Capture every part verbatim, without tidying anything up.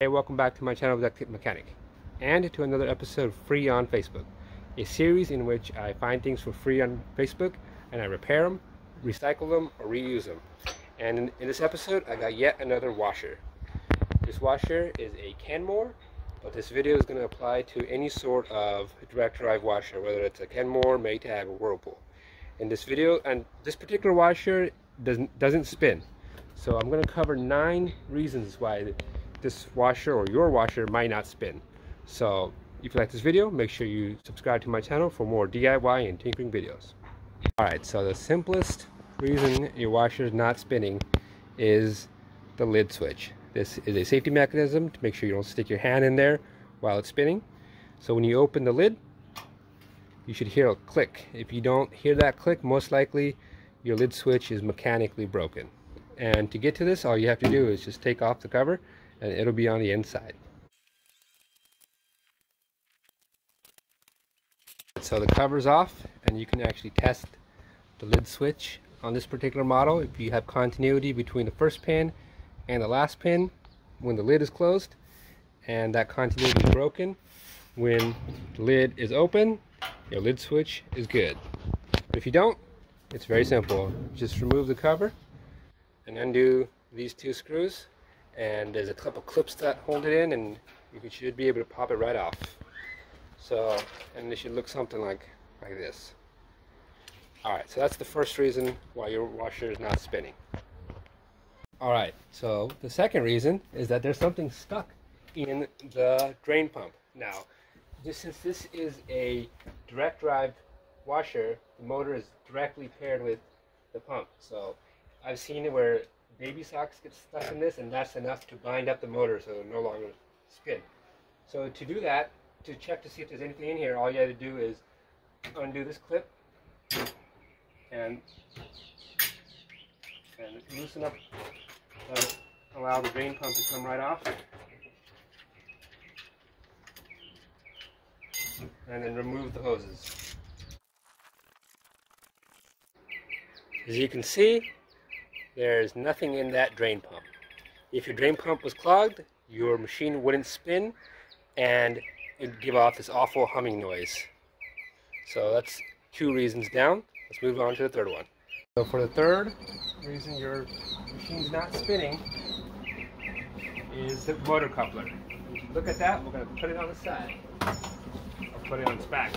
Hey, welcome back to my channel, DuctTape Mechanic, and to another episode of Free on Facebook, a series in which I find things for free on Facebook and I repair them, recycle them, or reuse them. And in, in this episode, I got yet another washer. This washer is a Kenmore, but this video is going to apply to any sort of direct drive washer, whether it's a Kenmore, Maytag, or Whirlpool. In this video, and this particular washer doesn't doesn't spin, so I'm going to cover nine reasons why this washer or your washer might not spin. So if you like this video, make sure you subscribe to my channel for more D I Y and tinkering videos. Alright, so the simplest reason your washer is not spinning is the lid switch. This is a safety mechanism to make sure you don't stick your hand in there while it's spinning. So when you open the lid, you should hear a click. If you don't hear that click, most likely your lid switch is mechanically broken. And to get to this, all you have to do is just take off the cover and it'll be on the inside. So the cover's off, and you can actually test the lid switch on this particular model. If you have continuity between the first pin and the last pin when the lid is closed, and that continuity is broken when the lid is open, your lid switch is good. But if you don't, it's very simple. Just remove the cover and undo these two screws, and there's a couple clips that hold it in, and you should be able to pop it right off. So, and it should look something like like this. Alright, so that's the first reason why your washer is not spinning. Alright, so the second reason is that there's something stuck in the drain pump. Now, just since this is a direct drive washer, the motor is directly paired with the pump. So I've seen it where baby socks get stuck in this, and that's enough to bind up the motor so it'll no longer spin. So to do that, to check to see if there's anything in here, all you have to do is undo this clip and, and loosen up, so allow the drain pump to come right off. And then remove the hoses. As you can see, there's nothing in that drain pump. If your drain pump was clogged, your machine wouldn't spin and it'd give off this awful humming noise. So that's two reasons down. Let's move on to the third one. So for the third reason your machine's not spinning is the motor coupler. If you look at that, we're going to put it on the side. I'll put it on its back.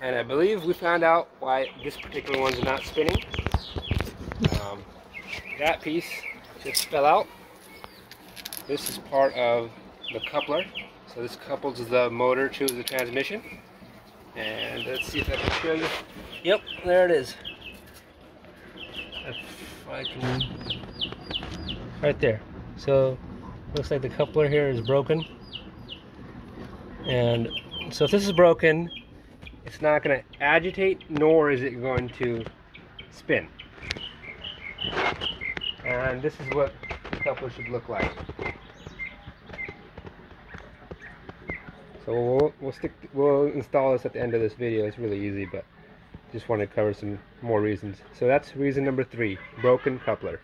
And I believe we found out why this particular one's not spinning. Um, that piece just fell out. This is part of the coupler. So this couples the motor to the transmission. And let's see if I can show you. Yep, there it is. If I can... Right there. So looks like the coupler here is broken. And so if this is broken, it's not going to agitate, nor is it going to spin. And this is what the coupler should look like. So we'll, we'll stick. We'll install this at the end of this video. It's really easy, but just want to cover some more reasons. So that's reason number three: broken coupler.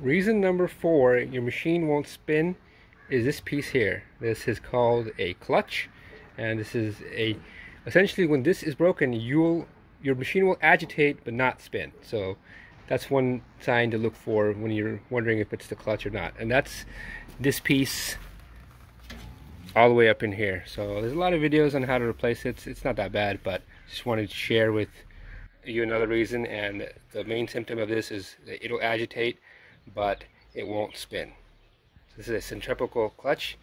Reason number four: your machine won't spin. Is this piece here? This is called a clutch, and this is a essentially, when this is broken, you'll your machine will agitate but not spin. So that's one sign to look for when you're wondering if it's the clutch or not. And that's this piece all the way up in here. So there's a lot of videos on how to replace it. It's, it's not that bad, but just wanted to share with you another reason. And the main symptom of this is that it'll agitate, but it won't spin. So this is a centripetal clutch,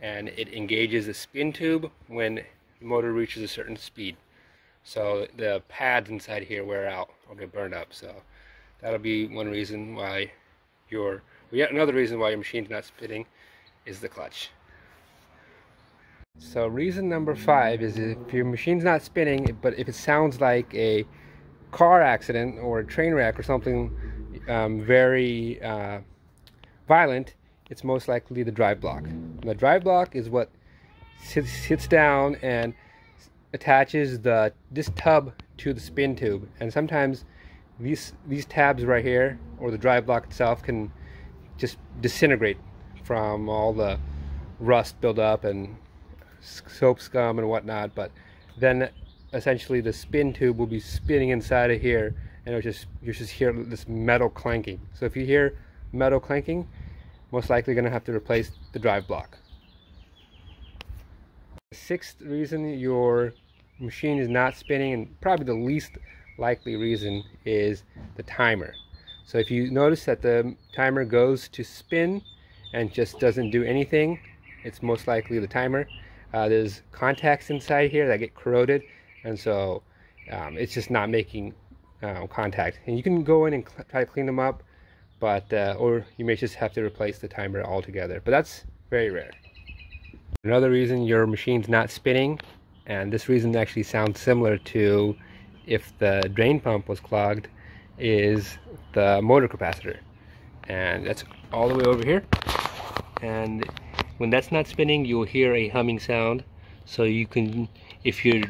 and it engages a spin tube when the motor reaches a certain speed. So the pads inside here wear out or get burned up. So that'll be one reason why your, well, yet another reason why your machine's not spinning is the clutch. So reason number five is if your machine's not spinning, but if it sounds like a car accident or a train wreck or something um, very uh, violent, it's most likely the drive block. The drive block is what sits down and attaches the this tub to the spin tube, and sometimes these these tabs right here, or the drive block itself, can just disintegrate from all the rust buildup and soap scum and whatnot. But then essentially the spin tube will be spinning inside of here, and it'll just you just hear this metal clanking. So if you hear metal clanking, most likely going to have to replace the drive block. The sixth reason your machine is not spinning, and probably the least likely reason, is the timer. So if you notice that the timer goes to spin and just doesn't do anything, it's most likely the timer. Uh, there's contacts inside here that get corroded, and so um, it's just not making uh, contact. And you can go in and try to clean them up, but uh, or you may just have to replace the timer altogether, but that's very rare. Another reason your machine's not spinning, and this reason actually sounds similar to if the drain pump was clogged, is the motor capacitor. And that's all the way over here, and when that's not spinning, you'll hear a humming sound. So you can, if your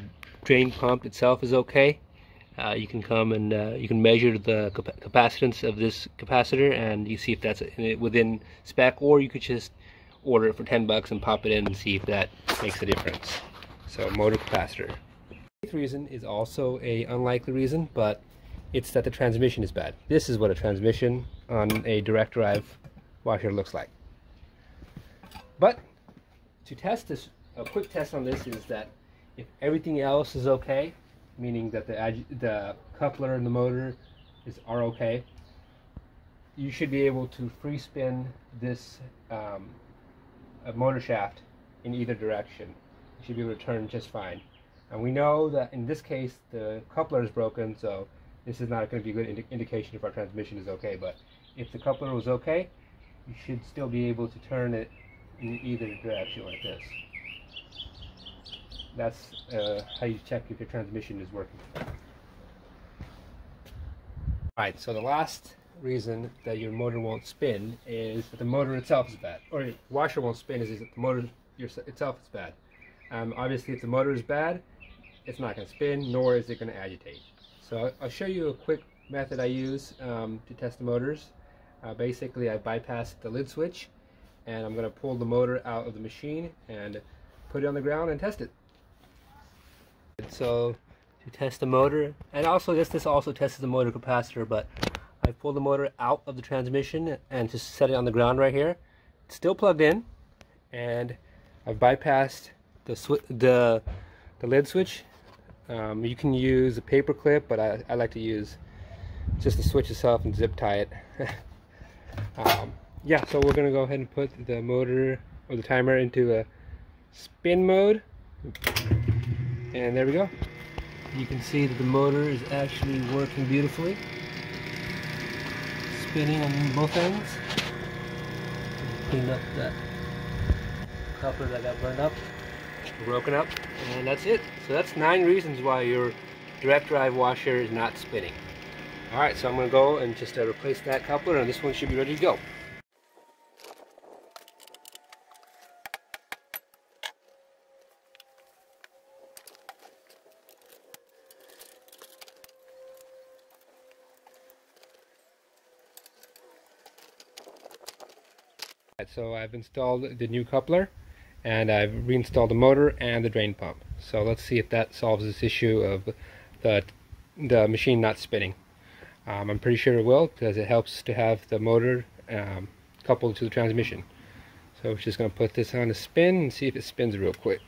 drain pump itself is okay, uh, you can come and uh, you can measure the cap capacitance of this capacitor, and you see if that's within spec, or you could just order it for ten bucks and pop it in and see if that makes a difference. So motor capacitor. Eighth reason is also a unlikely reason, but it's that the transmission is bad. This is what a transmission on a direct drive washer looks like. But to test this, a quick test on this is that if everything else is okay, meaning that the, the coupler and the motor is, are okay, you should be able to free spin this um, motor shaft in either direction. You should be able to turn just fine. And we know that in this case the coupler is broken, so this is not going to be a good indi indication if our transmission is okay. But if the coupler was okay, you should still be able to turn it in either direction like this. That's uh, how you check if your transmission is working. Alright, so the last reason that your motor won't spin is that the motor itself is bad, or your washer won't spin is, is that the motor itself is bad. Um, obviously if the motor is bad, it's not going to spin, nor is it going to agitate. So I'll show you a quick method I use um, to test the motors. Uh, basically I bypass the lid switch, and I'm going to pull the motor out of the machine and put it on the ground and test it. So to test the motor, and also this, this also tests the motor capacitor, but I pulled the motor out of the transmission and just set it on the ground right here. It's still plugged in, and I've bypassed the sw the, the lid switch. Um, you can use a paper clip, but I, I like to use just the switch itself and zip tie it. um, yeah, so we're going to go ahead and put the motor or the timer into a spin mode, and there we go. You can see that the motor is actually working beautifully, spinning on both ends. Clean up that coupler that got burned up, broken up, and that's it. So that's nine reasons why your direct drive washer is not spinning. Alright, so I'm going to go and just uh, replace that coupler, and this one should be ready to go. So I've installed the new coupler, and I've reinstalled the motor and the drain pump. So let's see if that solves this issue of the, the machine not spinning. Um, I'm pretty sure it will, because it helps to have the motor um, coupled to the transmission. So we're just going to put this on a spin and see if it spins real quick.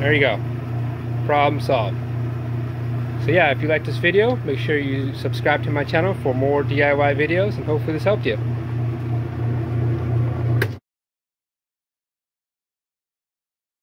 There you go. Problem solved. So yeah, if you like this video, make sure you subscribe to my channel for more D I Y videos, and hopefully this helped you.